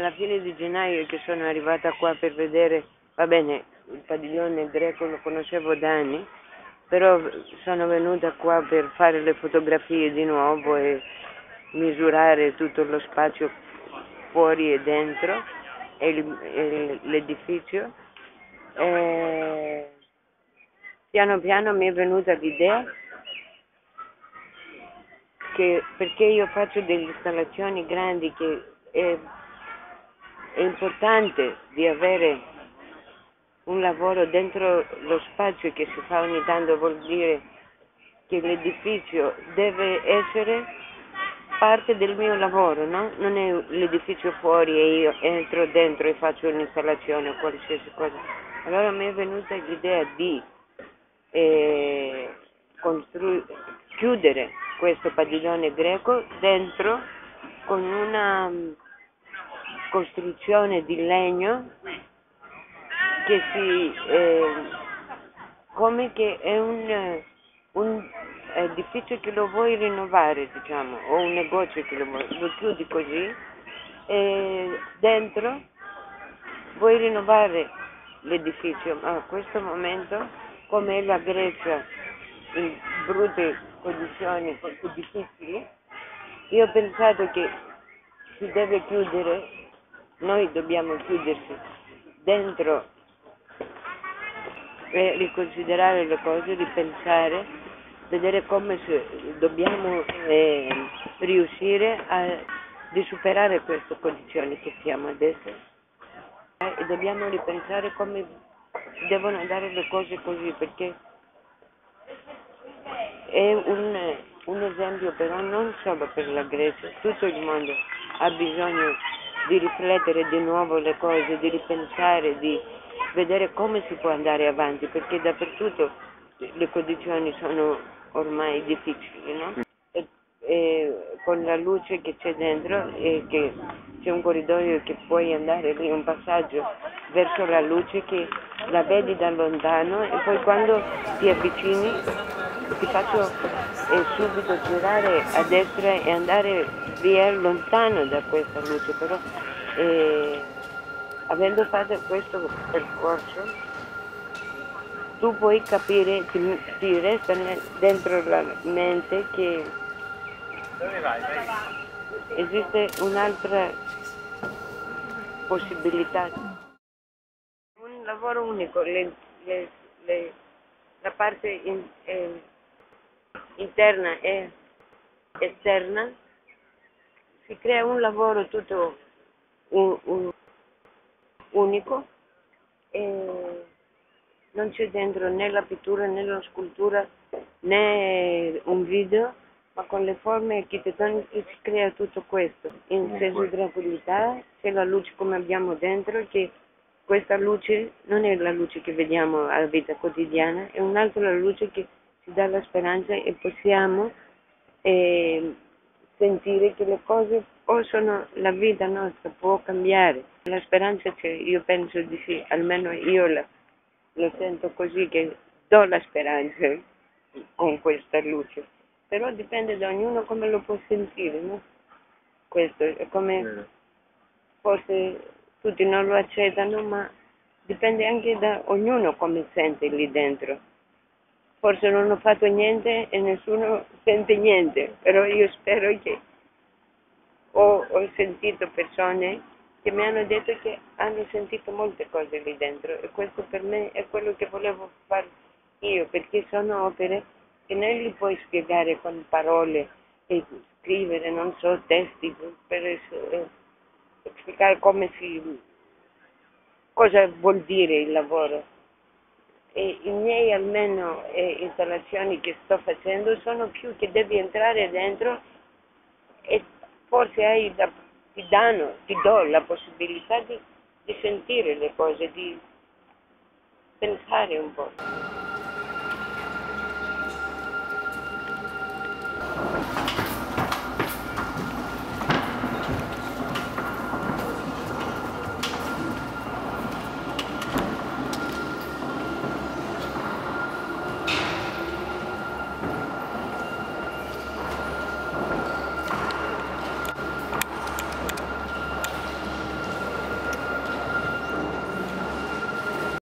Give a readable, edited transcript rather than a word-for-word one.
alla fine di gennaio che sono arrivata qua per vedere, va bene, il padiglione greco lo conoscevo da anni, però sono venuta qua per fare le fotografie di nuovo e misurare tutto lo spazio fuori e dentro e l'edificio. Piano piano mi è venuta l'idea che, perché io faccio delle installazioni grandi, che è importante di avere un lavoro dentro lo spazio che si fa ogni tanto, vuol dire che l'edificio deve essere parte del mio lavoro, no? Non è l'edificio fuori e io entro dentro e faccio un'installazione o qualsiasi cosa. Allora mi è venuta l'idea di chiudere questo padiglione greco dentro con una costruzione di legno che come che è un edificio che lo vuoi rinnovare, diciamo, o un negozio che lo chiudi così, e dentro vuoi rinnovare l'edificio, ma a questo momento, come la Grecia in brutte condizioni difficili, io ho pensato che si deve chiudere, noi dobbiamo chiudersi dentro e riconsiderare le cose, ripensare, vedere come dobbiamo riuscire di superare queste condizioni che siamo adesso, e dobbiamo ripensare come devono andare le cose così, perché è un esempio, però non solo per la Grecia, tutto il mondo ha bisogno di riflettere di nuovo le cose, di ripensare, di vedere come si può andare avanti, perché dappertutto le condizioni sono ormai difficili, no? E con la luce che c'è dentro, e che c'è un corridoio che puoi andare lì, un passaggio verso la luce che la vedi da lontano, e poi quando ti avvicini ti faccio subito girare a destra e andare via lontano da questa luce, però avendo fatto questo percorso, tu puoi capire, ti resta dentro la mente che esiste un'altra possibilità. Un lavoro unico, la parte interna e esterna, si crea un lavoro tutto unico, e non c'è dentro né la pittura né la scultura né un video, ma con le forme architettoniche si crea tutto questo in senso di tranquillità. C'è la luce come abbiamo dentro, che questa luce non è la luce che vediamo alla vita quotidiana, è un'altra luce che ci dà la speranza, e possiamo sentire che le cose possono, la vita nostra può cambiare. La speranza c'è, io penso di sì, almeno io lo sento così, che do la speranza con questa luce, però dipende da ognuno come lo può sentire, no? Questo è come, forse tutti non lo accettano, ma dipende anche da ognuno come sente lì dentro. Forse non ho fatto niente e nessuno sente niente, però io spero che ho sentito persone che mi hanno detto che hanno sentito molte cose lì dentro, e questo per me è quello che volevo fare io, perché sono opere che non li puoi spiegare con parole e scrivere, non so, testi per spiegare cosa vuol dire il lavoro. E i miei, almeno, installazioni che sto facendo sono più che devi entrare dentro, e forse ti do la possibilità di sentire le cose, di pensare un po'.